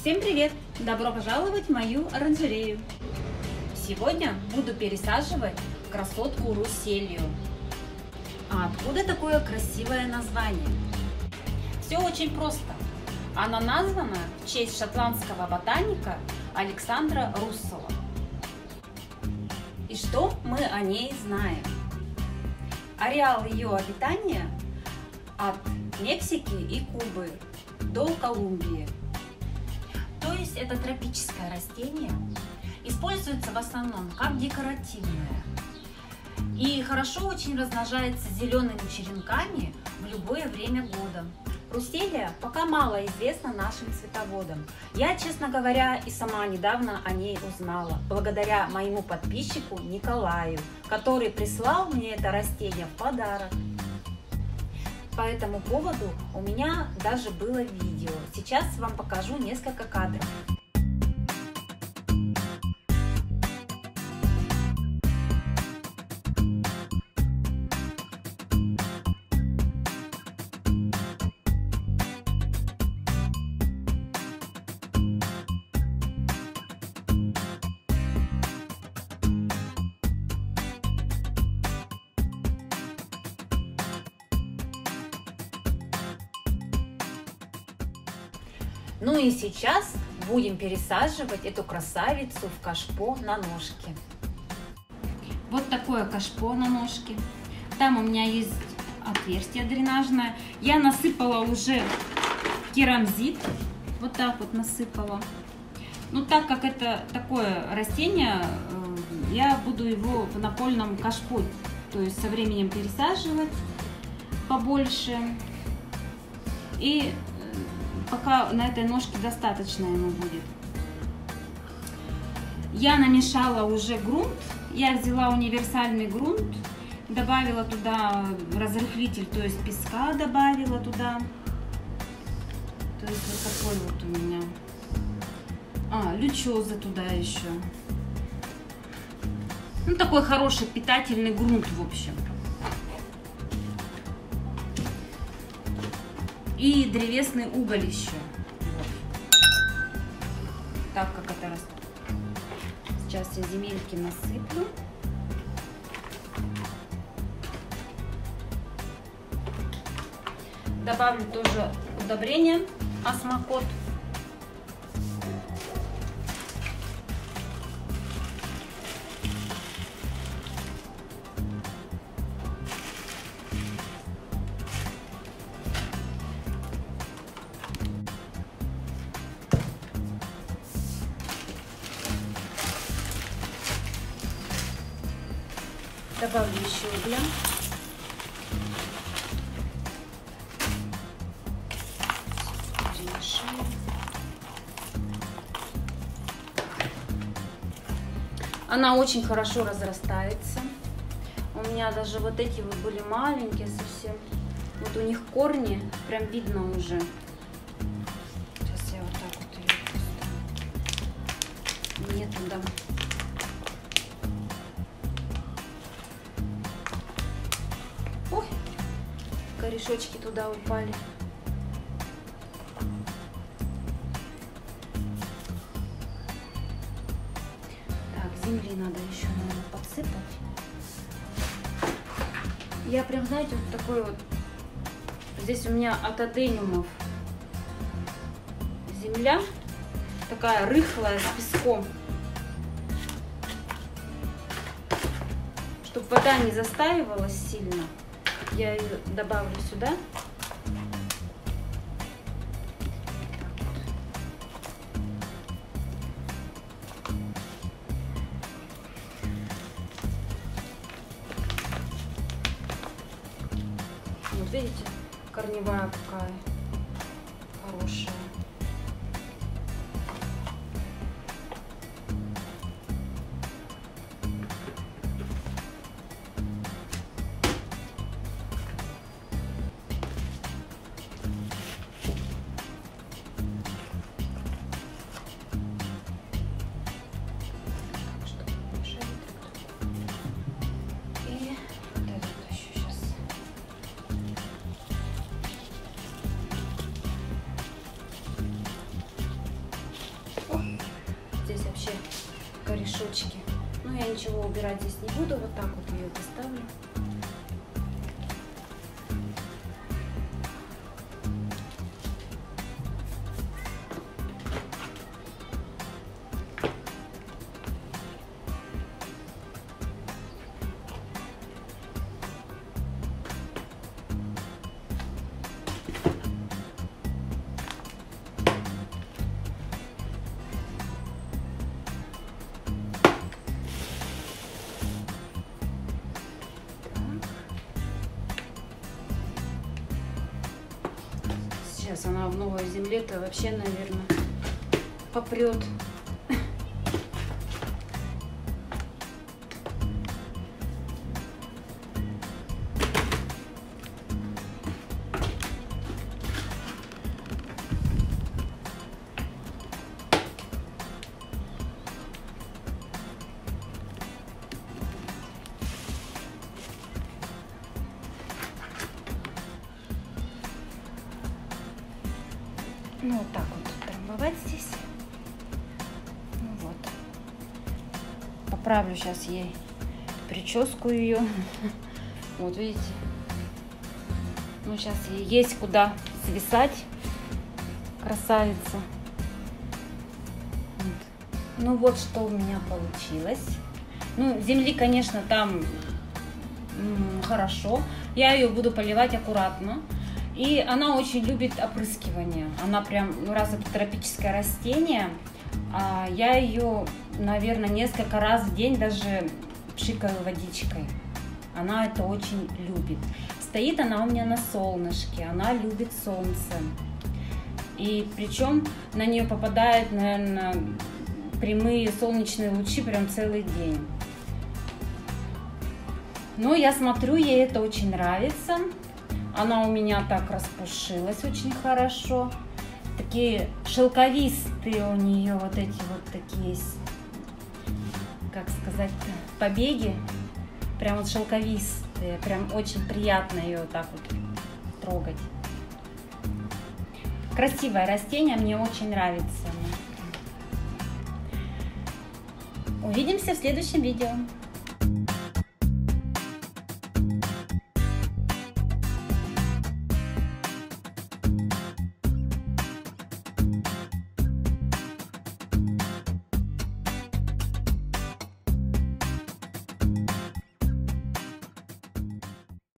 Всем привет! Добро пожаловать в мою оранжерею! Сегодня буду пересаживать красотку русселию. А откуда такое красивое название? Все очень просто. Она названа в честь шотландского ботаника Александра Руссела. И что мы о ней знаем? Ареал ее обитания от Мексики и Кубы до Колумбии. То есть это тропическое растение, используется в основном как декоративное и хорошо очень размножается зелеными черенками в любое время года. Русселия пока мало известна нашим цветоводам. Я, честно говоря, и сама недавно о ней узнала, благодаря моему подписчику Николаю, который прислал мне это растение в подарок. По этому поводу у меня даже было видео. Сейчас вам покажу несколько кадров. Ну и сейчас будем пересаживать эту красавицу в кашпо на ножки. Вот такое кашпо на ножки. Там у меня есть отверстие дренажное. Я насыпала уже керамзит. Вот так вот насыпала. Ну так как это такое растение, я буду его в напольном кашпо. То есть со временем пересаживать побольше. И пока на этой ножке достаточно ему будет. Я намешала уже грунт. Я взяла универсальный грунт, добавила туда разрыхлитель, то есть песка добавила туда. То есть вот такой вот у меня. Лючозы туда еще. Ну такой хороший питательный грунт, в общем. И древесный уголь еще. Так как это растет. Сейчас я земельки насыплю. Добавлю тоже удобрение Осмокот. Добавлю еще угля. Перемешаю. Она очень хорошо разрастается. У меня даже вот эти вот были маленькие совсем. Вот у них корни прям видно уже. Сейчас я вот так вот ее поставлю. Нет, туда. Корешочки туда упали. Так, земли надо еще, наверное, подсыпать. Я прям, знаете, вот такой вот. Здесь у меня от адениумов земля. Такая рыхлая, с песком. Чтобы вода не застаивалась сильно. Я ее добавлю сюда. Вот видите, корневая какая хорошая. горшочки. Но я ничего убирать здесь не буду, вот так вот ее поставлю. Сейчас она в новой земле-то вообще, наверное, попрет. Ну, вот так вот трамбовать здесь. Ну, вот. Поправлю сейчас ей прическу ее. Вот, видите. Ну, сейчас ей есть куда свисать. Красавица. Вот. Ну, вот что у меня получилось. Ну, земли, конечно, там хорошо. Я ее буду поливать аккуратно. И она очень любит опрыскивание. Она прям, ну раз это тропическое растение, я ее, наверное, несколько раз в день даже пшикаю водичкой. Она это очень любит. Стоит она у меня на солнышке, она любит солнце. И причем на нее попадают, наверное, прямые солнечные лучи прям целый день. Но я смотрю, ей это очень нравится. Она у меня так распушилась очень хорошо. Такие шелковистые у нее вот эти вот такие, как сказать-то, побеги. Прям вот шелковистые. Прям очень приятно ее вот так вот трогать. Красивое растение, мне очень нравится. Увидимся в следующем видео.